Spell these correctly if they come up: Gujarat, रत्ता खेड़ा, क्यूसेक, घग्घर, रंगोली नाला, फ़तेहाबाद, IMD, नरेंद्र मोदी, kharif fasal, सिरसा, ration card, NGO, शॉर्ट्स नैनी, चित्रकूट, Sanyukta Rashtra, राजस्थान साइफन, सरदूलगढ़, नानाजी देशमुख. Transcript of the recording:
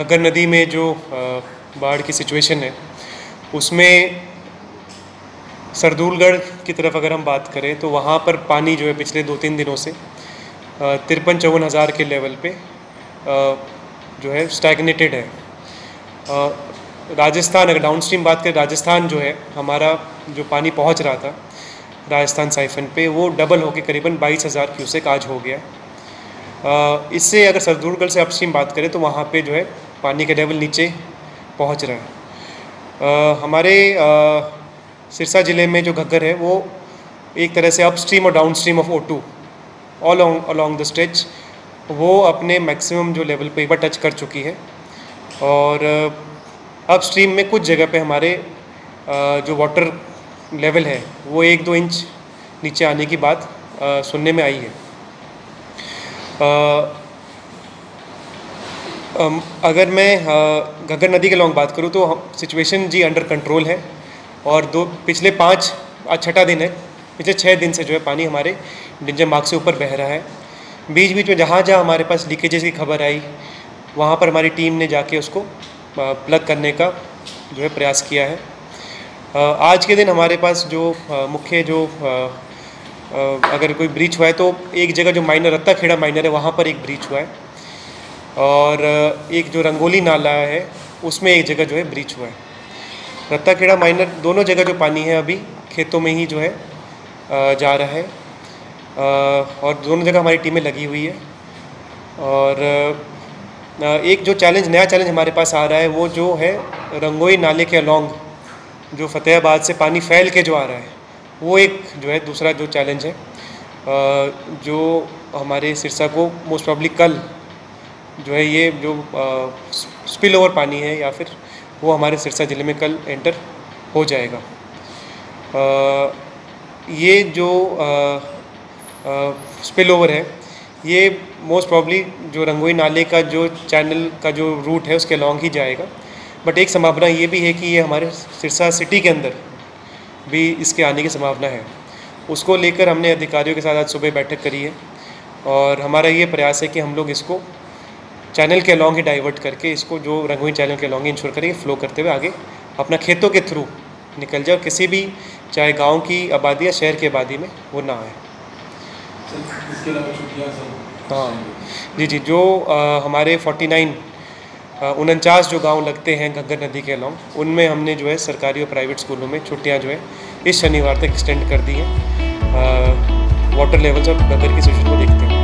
घग्घर नदी में जो बाढ़ की सिचुएशन है उसमें सरदूलगढ़ की तरफ अगर हम बात करें तो वहाँ पर पानी जो है पिछले 2-3 दिनों से 53-54 हज़ार के लेवल पे जो है स्टैग्नेटेड है। राजस्थान, अगर डाउन स्ट्रीम बात करें, राजस्थान जो है हमारा जो पानी पहुँच रहा था राजस्थान साइफन पे वो डबल होके करीबन 22,000 क्यूसेक आज हो गया। इससे अगर सरदूलगढ़ से अपस्ट्रीम बात करें तो वहाँ पे जो है पानी का लेवल नीचे पहुँच रहा है। हमारे सिरसा ज़िले में जो घग्घर है वो एक तरह से अपस्ट्रीम और downstream of O2 all along the stretch वो अपने मैक्सिमम जो लेवल पे एक बार टच कर चुकी है और अपस्ट्रीम में कुछ जगह पे हमारे जो वाटर लेवल है वो 1-2 इंच नीचे आने की बात सुनने में आई है। अगर मैं घग्घर नदी के लॉन्ग बात करूँ तो सिचुएशन जी अंडर कंट्रोल है और आज 6ठा दिन है, पिछले 6 दिन से जो है पानी हमारे डेंजर मार्क से ऊपर बह रहा है। बीच बीच में जहाँ हमारे पास लीकेजेस की खबर आई वहाँ पर हमारी टीम ने जाके उसको प्लग करने का जो है प्रयास किया है। आज के दिन हमारे पास जो मुख्य जो अगर कोई ब्रीच हुआ है तो एक जगह जो माइनर रत्ता खेड़ा माइनर है वहाँ पर एक ब्रीच हुआ है और एक जो रंगोली नाला है उसमें एक जगह जो है ब्रीच हुआ है। रत्ता खेड़ा माइनर दोनों जगह जो पानी है अभी खेतों में ही जो है जा रहा है और दोनों जगह हमारी टीमें लगी हुई है। और एक जो नया चैलेंज हमारे पास आ रहा है वो जो है रंगोली नाले के अलॉन्ग जो फ़तेहाबाद से पानी फैल के जो आ रहा है वो एक जो है दूसरा जो चैलेंज है जो हमारे सिरसा को मोस्ट प्रॉब्ली कल जो है ये जो स्पिल ओवर पानी है या फिर वो हमारे सिरसा ज़िले में कल एंटर हो जाएगा। ये जो स्पिल ओवर है ये मोस्ट प्रॉब्ली जो रंगोली नाले का जो चैनल का जो रूट है उसके अलॉन्ग ही जाएगा। बट एक संभावना ये भी है कि ये हमारे सिरसा सिटी के अंदर भी इसके आने की संभावना है। उसको लेकर हमने अधिकारियों के साथ आज सुबह बैठक करी है और हमारा ये प्रयास है कि हम लोग इसको चैनल के अलॉन्ग ही डाइवर्ट करके इसको जो रंगोली चैनल के अलॉन्ग इंश्योर करेंगे फ्लो करते हुए आगे अपना खेतों के थ्रू निकल जाए और किसी भी चाहे गाँव की आबादी या शहर की आबादी में वो ना आए। हाँ जी, जो हमारे 49 जो गांव लगते हैं घग्घर नदी के अलॉन्ग उनमें हमने जो है सरकारी और प्राइवेट स्कूलों में छुट्टियां जो है इस शनिवार तक एक्सटेंड कर दी हैं वाटर लेवल्स और घग्घर की सिचुएशन को देखते हैं।